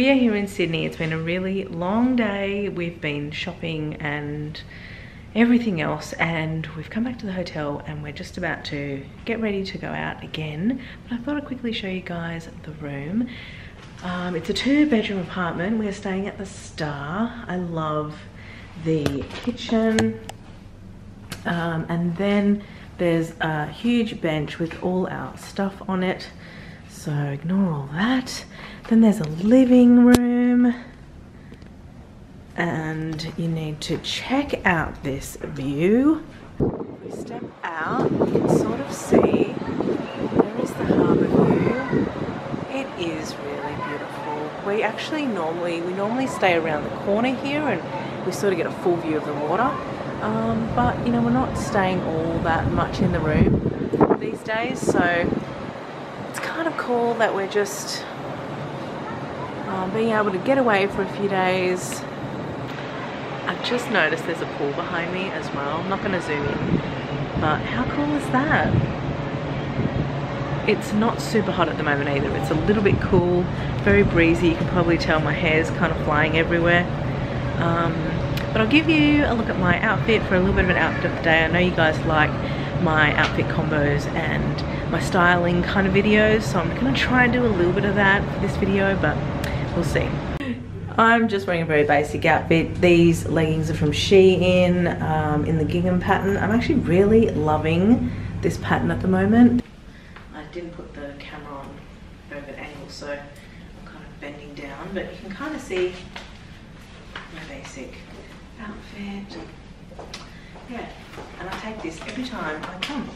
We are here in Sydney. It's been a really long day. We've been shopping and everything else, and we've come back to the hotel and we're just about to get ready to go out again, but I thought I'd quickly show you guys the room. It's a 2-bedroom apartment. We're staying at the Star. I love the kitchen, and then there's a huge bench with all our stuff on it, so ignore all that. Then there's a living room, and you need to check out this view. If we step out, you can sort of see there is the harbour view. It is really beautiful. We actually normally stay around the corner here and we sort of get a full view of the water, but you know, we're not staying all that much in the room these days, so it's kind of cool that we're just being able to get away for a few days. I've just noticed there's a pool behind me as well. I'm not going to zoom in, but how cool is that? It's not super hot at the moment either. It's a little bit cool, very breezy. You can probably tell my hair's kind of flying everywhere. But I'll give you a look at my outfit for a little bit of an outfit of the day. I know you guys like my outfit combos and my styling kind of videos, so I'm going to try and do a little bit of that for this video, but we'll see. I'm just wearing a very basic outfit. These leggings are from Shein, in the gingham pattern. I'm actually really loving this pattern at the moment. I didn't put the camera on a bit of an angle, so I'm kind of bending down, but you can kind of see my basic outfit. Yeah, and I take this every time I come.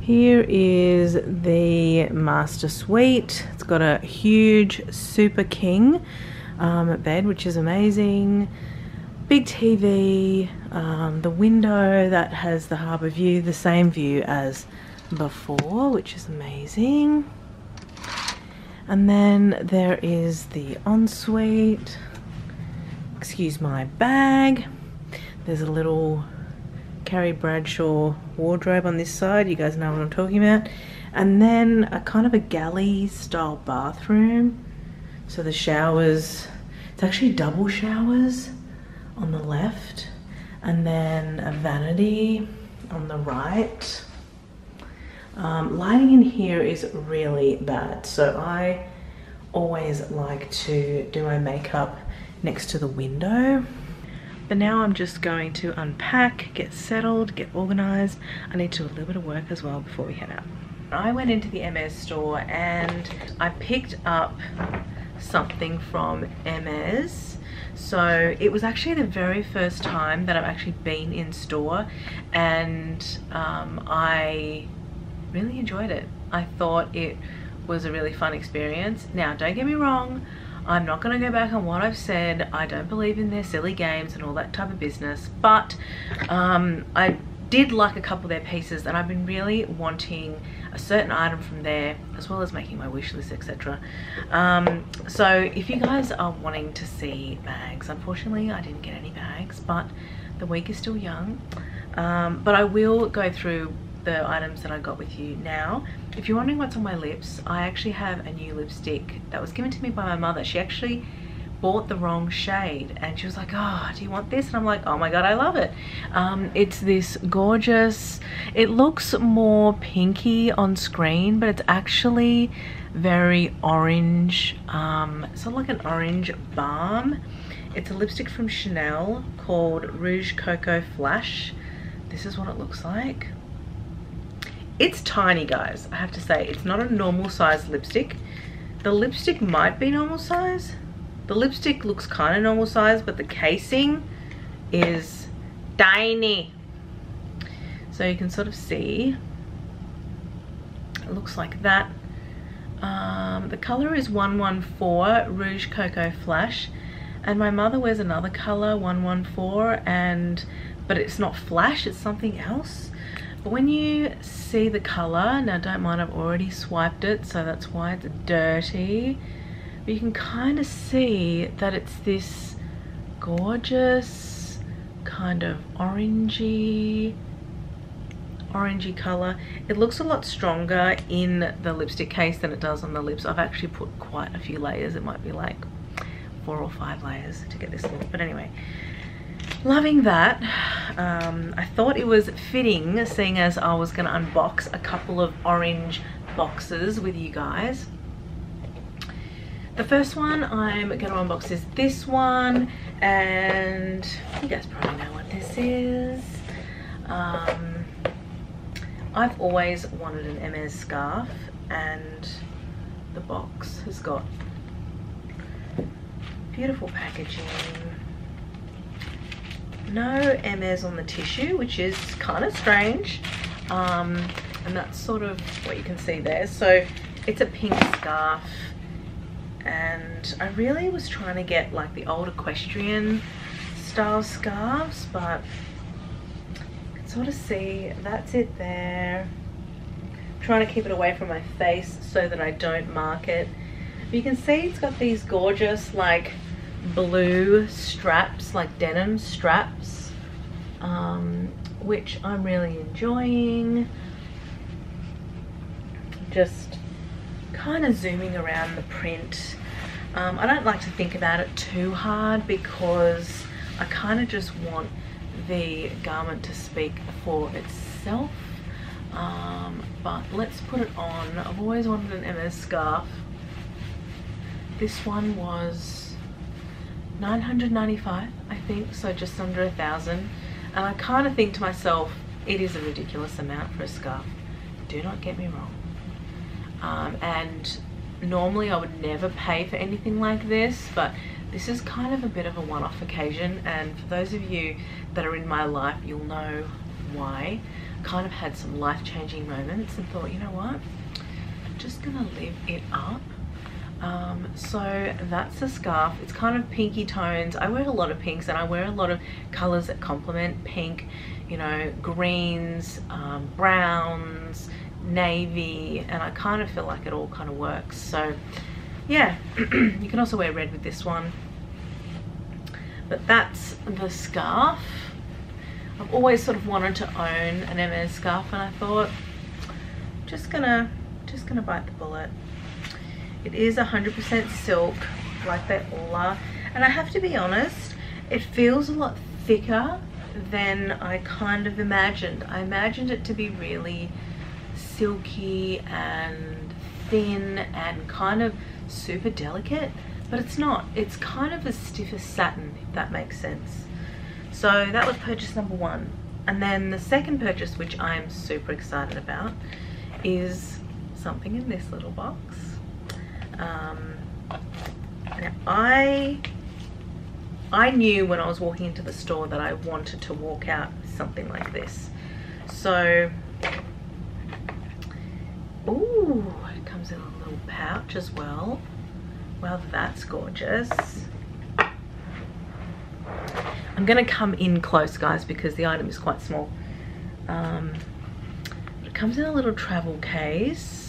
Here is the master suite. It's got a huge super king bed, which is amazing. Big TV, the window that has the harbour view, the same view as before, which is amazing. And then there is the ensuite. Excuse my bag. There's a little Carrie Bradshaw wardrobe on this side. You guys know what I'm talking about. And then a kind of a galley style bathroom. So the showers, it's actually double showers on the left, and then a vanity on the right. Lighting in here is really bad, so I always like to do my makeup next to the window. But now I'm just going to unpack, get settled, get organised. I need to do a little bit of work as well before we head out. I went into the Hermes store and I picked up something from Hermes. So it was actually the very first time that I've actually been in store, and I really enjoyed it. I thought it was a really fun experience. Now, don't get me wrong, I'm not going to go back on what I've said. I don't believe in their silly games and all that type of business, but I did like a couple of their pieces, and I've been really wanting a certain item from there, as well as making my wish list, etc. So if you guys are wanting to see bags, unfortunately I didn't get any bags, but the week is still young, but I will go through the items that I got with you now. If you're wondering what's on my lips, I actually have a new lipstick that was given to me by my mother. She actually bought the wrong shade and she was like, oh, do you want this? And I'm like, oh my god, I love it. It's this gorgeous, it looks more pinky on screen, but it's actually very orange, sort of like an orange balm. It's a lipstick from Chanel called Rouge Coco Flash. This is what it looks like. It's tiny, guys. I have to say, it's not a normal size lipstick. The lipstick might be normal size. The lipstick looks kind of normal size, but the casing is tiny. So you can sort of see, it looks like that. The color is 114 Rouge Coco Flash, and my mother wears another color, 114, but it's not flash, it's something else. But when you see the colour, now don't mind, I've already swiped it, so that's why it's dirty, but you can kind of see that it's this gorgeous kind of orangey orangey color. It looks a lot stronger in the lipstick case than it does on the lips. I've actually put quite a few layers. It might be like 4 or 5 layers to get this look, but anyway, loving that. I thought it was fitting, seeing as I was going to unbox a couple of orange boxes with you guys. The first one I'm going to unbox is this one, and you guys probably know what this is. I've always wanted an Hermes scarf, and the box has got beautiful packaging. No Hermes on the tissue, which is kind of strange, and that's sort of what you can see there. So it's a pink scarf, and I really was trying to get like the old equestrian style scarves, but I can sort of see that's it there. I'm trying to keep it away from my face so that I don't mark it. But you can see it's got these gorgeous like blue straps, like denim straps, which I'm really enjoying. Just kind of zooming around the print. I don't like to think about it too hard because I kind of just want the garment to speak for itself. But let's put it on. I've always wanted an Hermes scarf. This one was $995, I think, so just under $1,000, and I kind of think to myself, it is a ridiculous amount for a scarf, do not get me wrong. And normally I would never pay for anything like this, but this is kind of a bit of a one-off occasion, and for those of you that are in my life, you'll know why. Kind of had some life-changing moments and thought, you know what, I'm just gonna live it up. So that's the scarf. It's kind of pinky tones. I wear a lot of pinks, and I wear a lot of colors that complement pink, you know, greens, browns, navy, and I kind of feel like it all kind of works. So yeah, you can also wear red with this one. But that's the scarf. I've always sort of wanted to own an Hermes scarf, and I thought I'm just gonna bite the bullet. It is 100% silk, like they all are. And I have to be honest, it feels a lot thicker than I kind of imagined. I imagined it to be really silky and thin and kind of super delicate, but it's not. It's kind of as stiff as satin, if that makes sense. So that was purchase number one. And then the second purchase, which I am super excited about, is something in this little box. I knew when I was walking into the store that I wanted to walk out with something like this. So, ooh, it comes in a little pouch as well. Well, that's gorgeous. I'm going to come in close, guys, because the item is quite small. It comes in a little travel case.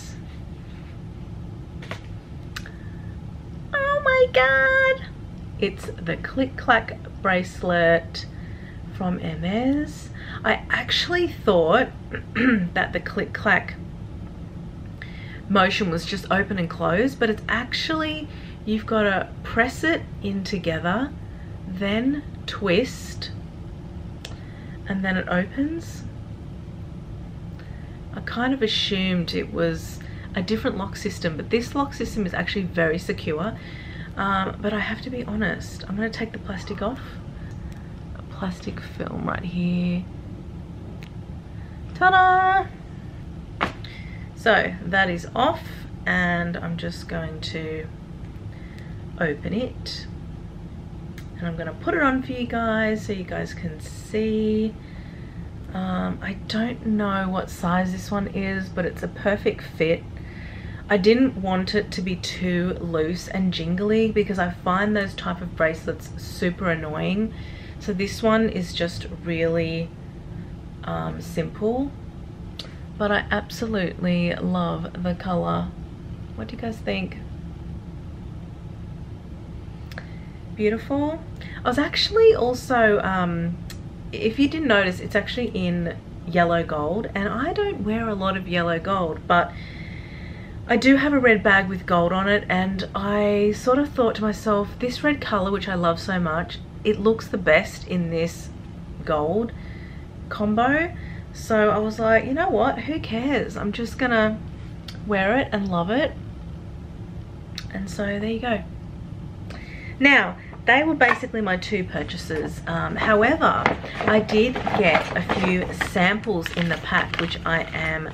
God, it's the click clack bracelet from Hermes. I actually thought that the click clack motion was just open and close, but it's actually, you've got to press it in together, then twist, and then it opens. I kind of assumed it was a different lock system, but this lock system is actually very secure. But I have to be honest, I'm going to take the plastic off. A plastic film right here. Ta-da! So that is off, and I'm just going to open it. And I'm going to put it on for you guys so you guys can see. I don't know what size this one is, but it's a perfect fit. I didn't want it to be too loose and jingly because I find those type of bracelets super annoying. So this one is just really simple, but I absolutely love the color. What do you guys think? Beautiful. I was actually also, if you didn't notice, it's actually in yellow gold, and I don't wear a lot of yellow gold, but I do have a red bag with gold on it, and I sort of thought to myself, this red color, which I love so much, it looks the best in this gold combo. So I was like, you know what, who cares, I'm just gonna wear it and love it. And so there you go. Now, they were basically my two purchases. However, I did get a few samples in the pack, which I am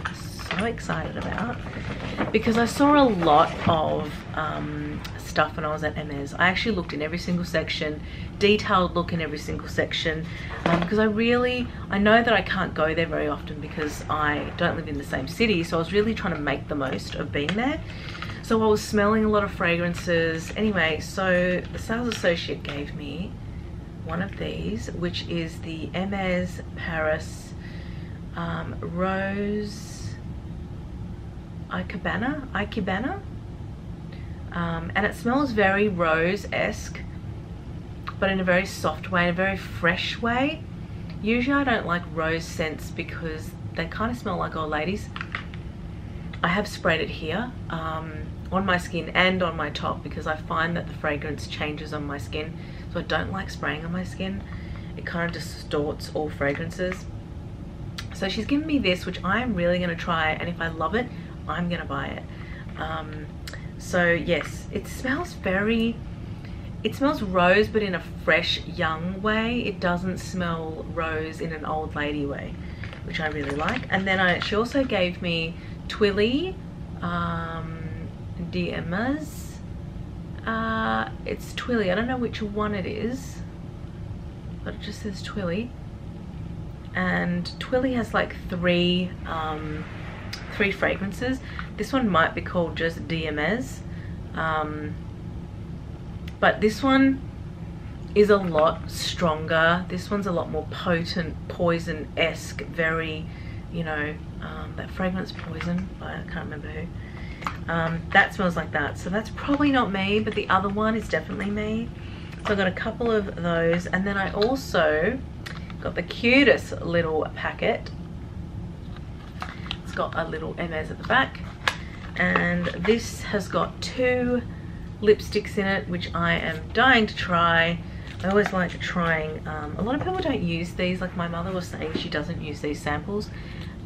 so excited about, because I saw a lot of stuff when I was at Hermes. I actually looked in every single section, detailed look in every single section, because I know that I can't go there very often because I don't live in the same city, so I was really trying to make the most of being there. So I was smelling a lot of fragrances. Anyway, so the sales associate gave me one of these, which is the Hermes Paris Rose Ikebana. And it smells very rose-esque, but in a very soft way, in a very fresh way. Usually I don't like rose scents because they kind of smell like old ladies. I have sprayed it here on my skin and on my top, because I find that the fragrance changes on my skin, so I don't like spraying on my skin. It kind of distorts all fragrances. So she's given me this, which I'm really going to try, and if I love it, I'm going to buy it. So yes, it smells rose, but in a fresh, young way. It doesn't smell rose in an old lady way, which I really like. And then she also gave me Twilly de Hermes. It's Twilly. I don't know which one it is, but it just says Twilly. And Twilly has like three fragrances. This one might be called just de Hermes, but this one is a lot stronger. This one's a lot more potent, poison-esque, very, you know, that fragrance Poison, but I can't remember who. That smells like that, so that's probably not me, but the other one is definitely me. So I got a couple of those, and then I also got the cutest little packet. It's got a little Hermes at the back, and this has got two lipsticks in it, which I am dying to try. I always like trying, a lot of people don't use these, like my mother was saying she doesn't use these samples.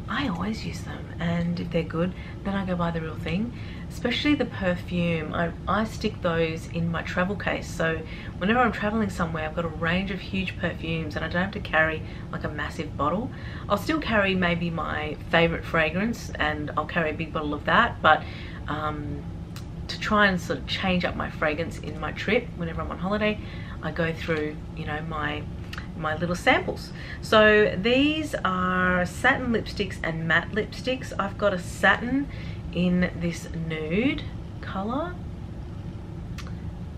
I always use them, and if they're good, then I go buy the real thing, especially the perfume. I stick those in my travel case, so whenever I'm traveling somewhere, I've got a range of huge perfumes and I don't have to carry like a massive bottle. I'll still carry maybe my favorite fragrance and I'll carry a big bottle of that, but to try and sort of change up my fragrance in my trip whenever I'm on holiday, I go through, you know, my little samples. So these are satin lipsticks and matte lipsticks. I've got a satin in this nude color,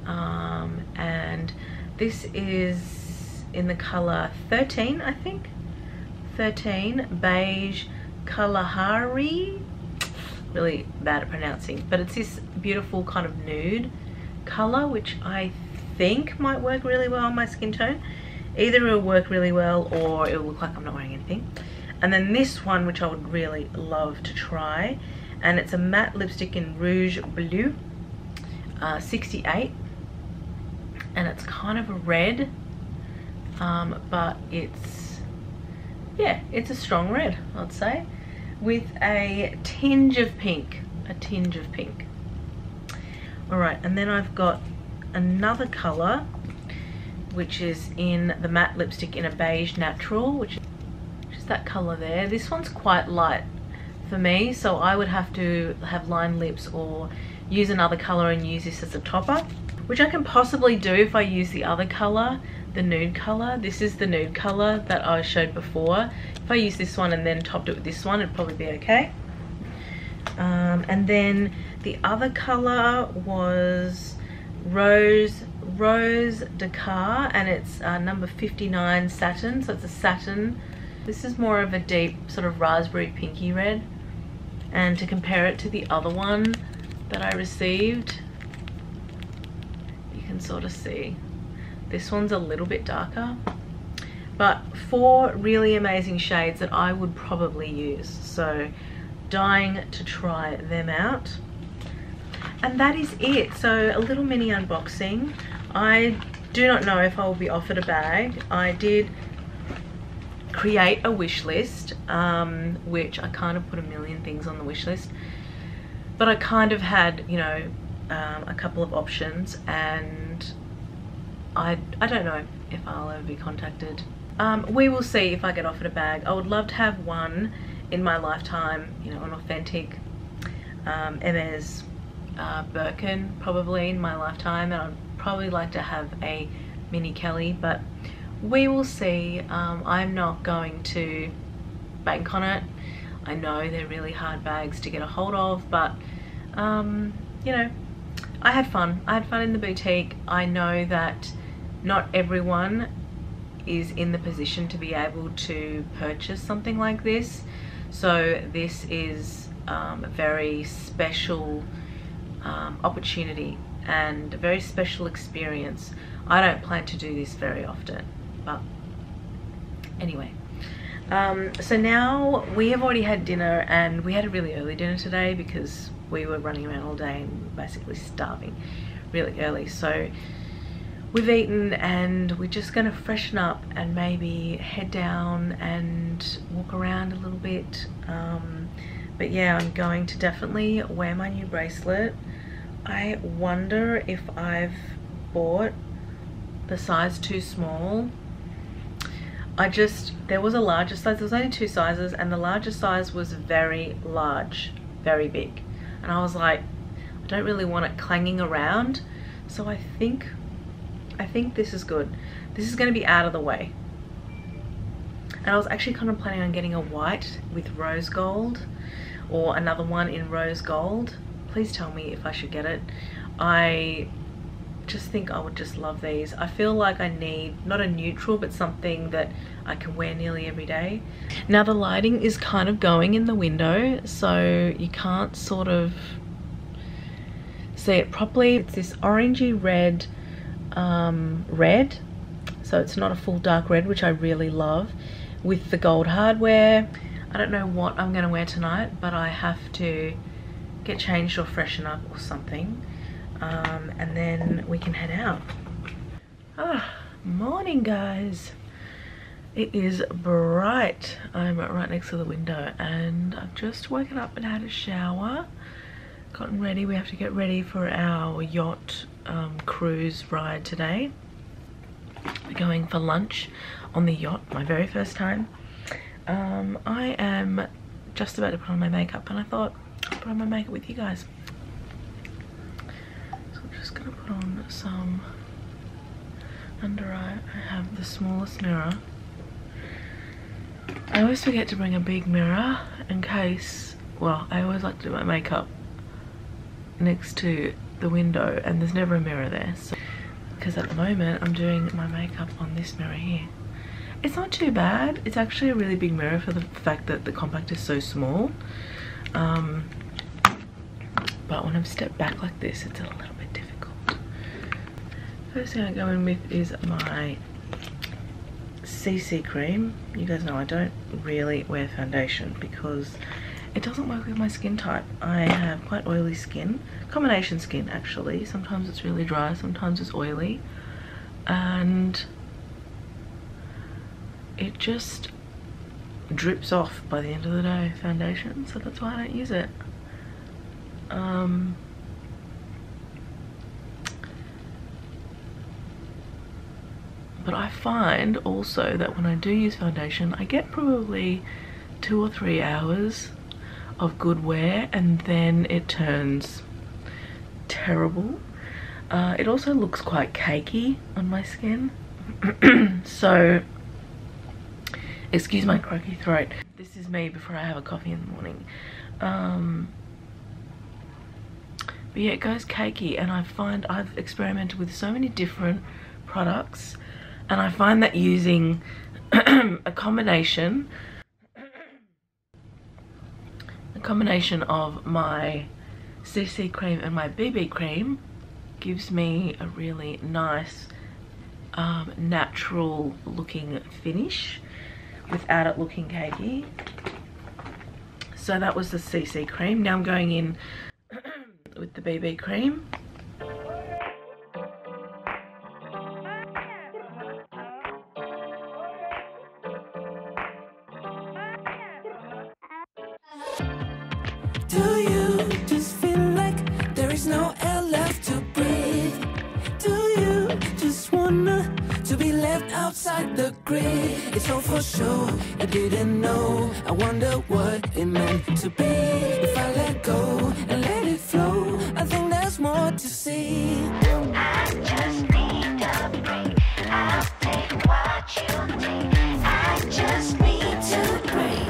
and this is in the color 13, I think, 13 beige Kalahari. Really bad at pronouncing, but it's this beautiful kind of nude color, which I think might work really well on my skin tone. Either it'll work really well or it'll look like I'm not wearing anything. And then this one, which I would really love to try, and it's a matte lipstick in Rouge Bleu 68, and it's kind of a red, but it's a strong red, I'd say, with a tinge of pink, All right, and then I've got another color, which is in the matte lipstick in a beige natural, which is that color there. This one's quite light for me, so I would have to have lined lips or use another color and use this as a topper, which I can possibly do if I use the other color, the nude color. This is the nude color that I showed before. If I use this one and then topped it with this one, it'd probably be okay. And then the other color was Rose Dakar, and it's number 59 satin, so it's a satin. This is more of a deep sort of raspberry pinky red, and to compare it to the other one that I received, you can sort of see this one's a little bit darker. but four really amazing shades that I would probably use, so dying to try them out. And that is it. So a little mini unboxing. I do not know if I will be offered a bag. I did create a wish list, which I kind of put a million things on the wish list, but I kind of had, you know, a couple of options, and I don't know if I'll ever be contacted. We will see if I get offered a bag. I would love to have one in my lifetime, you know, an authentic Hermes Birkin, probably in my lifetime, and I'd probably like to have a mini Kelly, but we will see. I'm not going to bank on it. I know they're really hard bags to get a hold of, but you know, I had fun. I had fun in the boutique. I know that not everyone is in the position to be able to purchase something like this, so this is a very special opportunity and a very special experience. I don't plan to do this very often, but anyway. So now we have already had dinner, and we had a really early dinner today because we were running around all day and basically starving really early. So we've eaten and we're just going to freshen up and maybe head down and walk around a little bit. But yeah, I'm going to definitely wear my new bracelet. I wonder if I've bought the size too small. There was a larger size. There was only two sizes, and the larger size was very large, very big. And I was like, I don't really want it clanging around. So I think this is good. This is going to be out of the way. And I was actually kind of planning on getting a white with rose gold, or another one in rose gold. Please tell me if I should get it. I just think I would just love these. I feel like I need not a neutral, but something that I can wear nearly every day. Now the lighting is kind of going in the window, so you can't sort of see it properly. It's this orangey red, so it's not a full dark red, which I really love, with the gold hardware. I don't know what I'm gonna wear tonight, but I have to get changed or freshen up or something. And then we can head out. Morning guys. It is bright. I'm right next to the window, and I've just woken up and had a shower, gotten ready. We have to get ready for our yacht cruise ride today. We're going for lunch on the yacht, my very first time. I am just about to put on my makeup, and I thought I'd put on my makeup with you guys. Gonna put on some under eye. I have the smallest mirror. I always forget to bring a big mirror in case, well, I always like to do my makeup next to the window, and there's never a mirror there, so because at the moment I'm doing my makeup on this mirror here. It's not too bad. It's actually a really big mirror for the fact that the compact is so small, but when I'm stepped back like this, it's a little bit difficult. First thing I go in with is my CC cream. You guys know I don't really wear foundation because it doesn't work with my skin type. I have quite oily skin, combination skin actually. Sometimes it's really dry, sometimes it's oily, and it just drips off by the end of the day, foundation, so that's why I don't use it. But I find also that when I do use foundation, I get probably 2 or 3 hours of good wear, and then it turns terrible. It also looks quite cakey on my skin. So, excuse my croaky throat. This is me before I have a coffee in the morning. But yeah, it goes cakey, and I find I've experimented with so many different products, and I find that using a combination of my CC cream and my BB cream gives me a really nice natural looking finish without it looking cakey. So that was the CC cream. Now I'm going in with the BB cream. Do you just feel like there is no air left to breathe? Do you just wanna to be left outside the grid? It's all for sure, I didn't know. I wonder what it meant to be. If I let go and let it flow, I think there's more to see. I just need a break. I'll take what you need. I just need to break.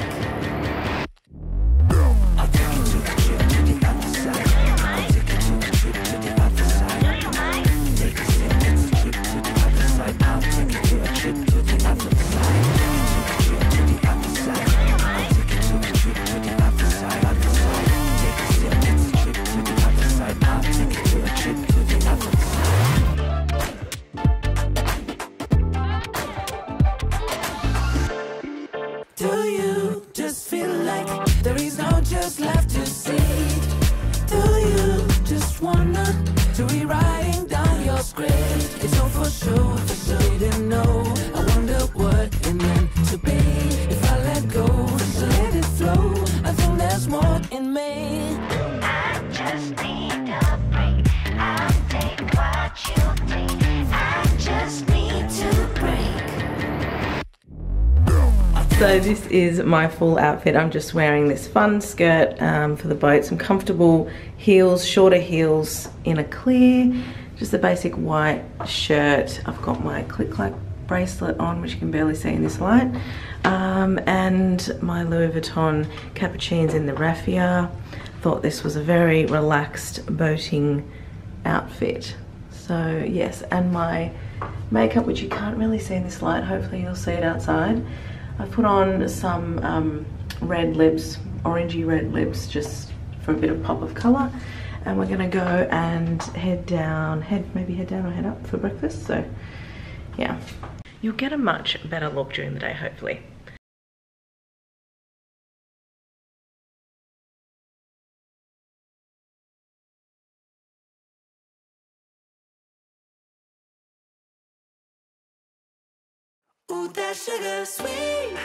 So this is my full outfit. I'm just wearing this fun skirt for the boat, some comfortable heels, shorter heels in a clear, just a basic white shirt. I've got my click-clack bracelet on, which you can barely see in this light, and my Louis Vuitton cappuccinos in the raffia. Thought this was a very relaxed boating outfit. So yes, and my makeup, which you can't really see in this light, hopefully you'll see it outside. I put on some red lips, orangey red lips, just for a bit of pop of colour, and we're gonna go and maybe head down or head up for breakfast. So yeah, you'll get a much better look during the day, hopefully. Ooh, that sugar sweet,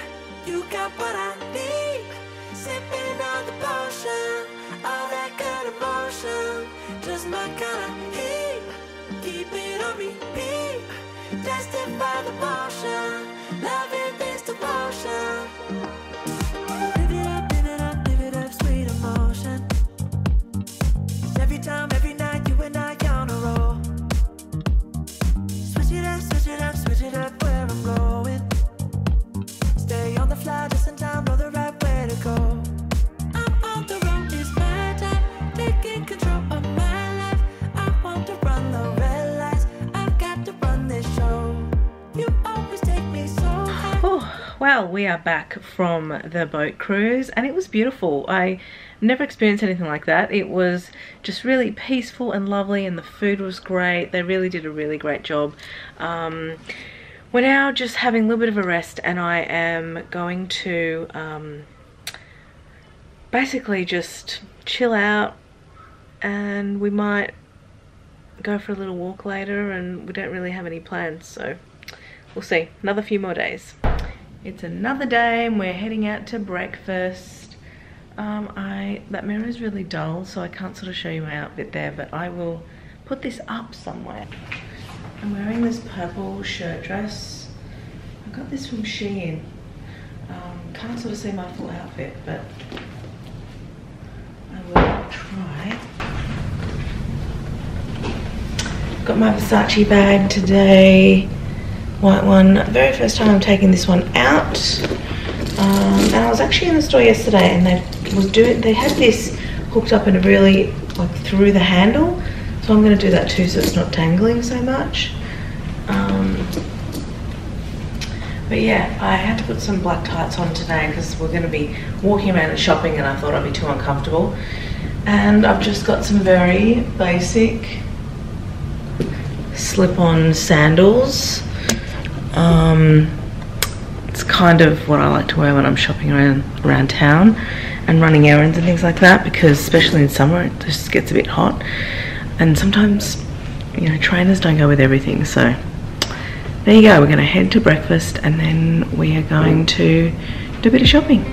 you got what I need. Sipping on the potion, all that good emotion. Just my kind of heat, keep it on repeat. Tested by the potion, loving this devotion. Live it up, live it up, sweet emotion. Every time, every night, you and I on a roll. Switch it up, switch it up, switch it up. Fly just in time, know the right way to go. I'm on the road, it's my time, taking control of my life. I want to run the red lights, I've got to run this show. You always take me so high. Oh, well, we are back from the boat cruise and it was beautiful. I never experienced anything like that. It was just really peaceful and lovely, and the food was great. They really did a really great job. We're now just having a little bit of a rest, and I am going to basically just chill out, and we might go for a little walk later, and we don't really have any plans, so we'll see. Another few more days. It's another day and we're heading out to breakfast. That mirror is really dull, so I can't sort of show you my outfit there, but I will put this up somewhere. I'm wearing this purple shirt dress. I got this from Shein. Can't sort of see my full outfit, but I will try. Got my Versace bag today, white one. Very first time I'm taking this one out. And I was actually in the store yesterday, and they had this hooked up in a really like through the handle. So I'm going to do that too, so it's not tangling so much. But yeah, I had to put some black tights on today because we're going to be walking around and shopping, and I thought I'd be too uncomfortable. And I've just got some very basic slip-on sandals. It's kind of what I like to wear when I'm shopping around town and running errands and things like that, because especially in summer it just gets a bit hot, and sometimes, you know, trainers don't go with everything. So there you go, we're going to head to breakfast and then we are going to do a bit of shopping.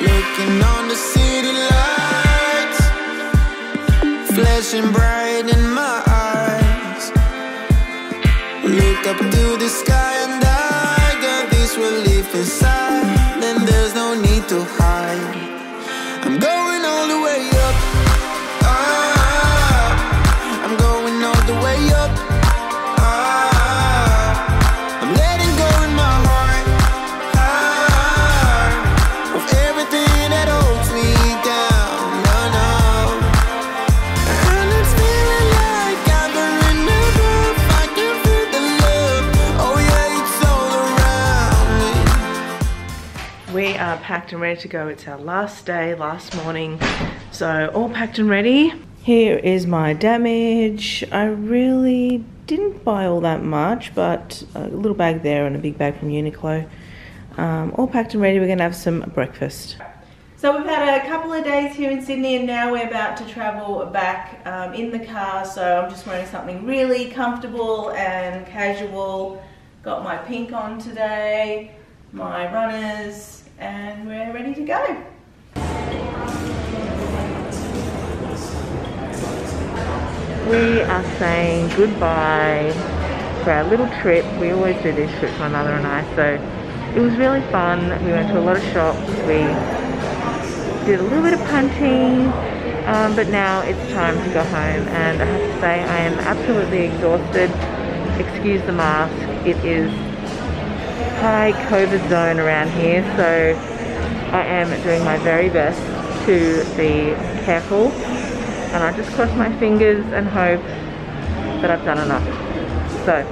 Looking on the city lights, flashing bright in my eyes. Look up to the sky and I got this relief inside, and there's no need to hide. I'm going all the way up, ah, I'm going all the way up. Packed and ready to go. It's our last day, last morning, so all packed and ready. Here is my damage. I really didn't buy all that much, but a little bag there and a big bag from Uniqlo. All packed and ready. We're gonna have some breakfast. So we've had a couple of days here in Sydney and now we're about to travel back in the car, so I'm just wearing something really comfortable and casual. Got my pink on today, my runners, and we're ready to go. We are saying goodbye for our little trip. We always do this trip, my mother and I, so it was really fun. We went to a lot of shops, we did a little bit of punting, but now it's time to go home, and I have to say I am absolutely exhausted. Excuse the mask, it is high COVID zone around here, so I am doing my very best to be careful, and I just cross my fingers and hope that I've done enough. So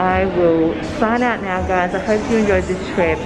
I will sign out now, guys. I hope you enjoyed this trip.